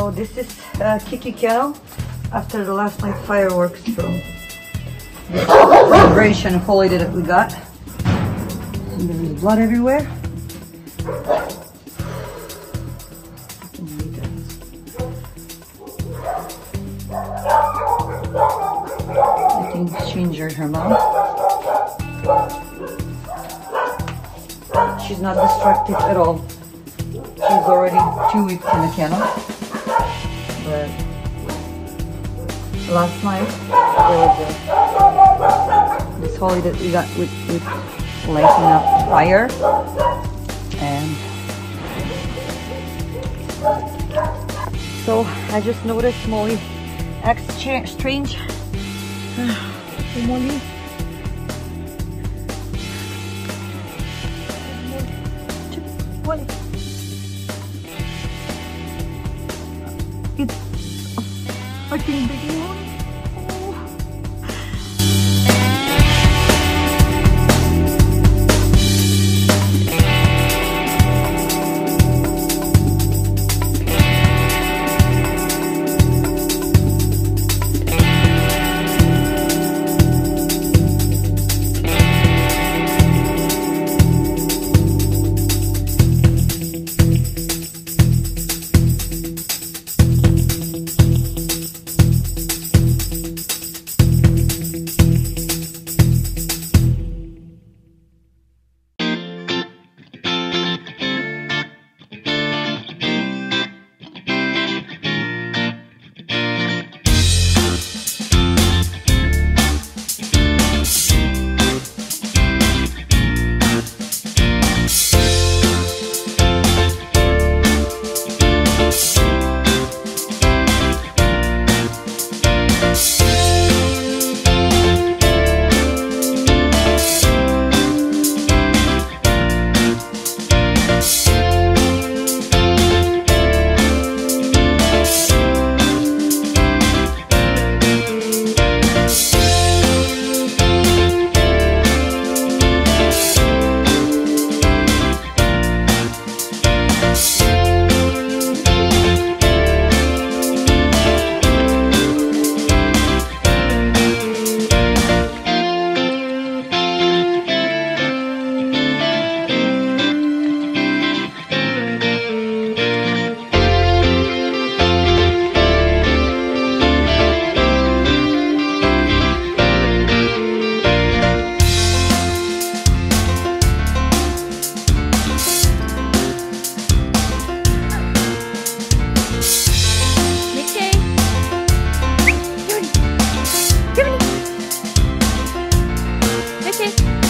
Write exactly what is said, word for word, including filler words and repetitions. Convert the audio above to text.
So this is uh, Kiki Cal after the last night fireworks from the celebration holiday that we got. And there is blood everywhere. I think she injured her mom. She's not distracted at all. She's already two weeks in the kennel. But last night there was a, this holiday that we got with, with lighting up fire, and so I just noticed Molly acts strange. Hey, Molly. Molly. It's a fucking big one. Okay.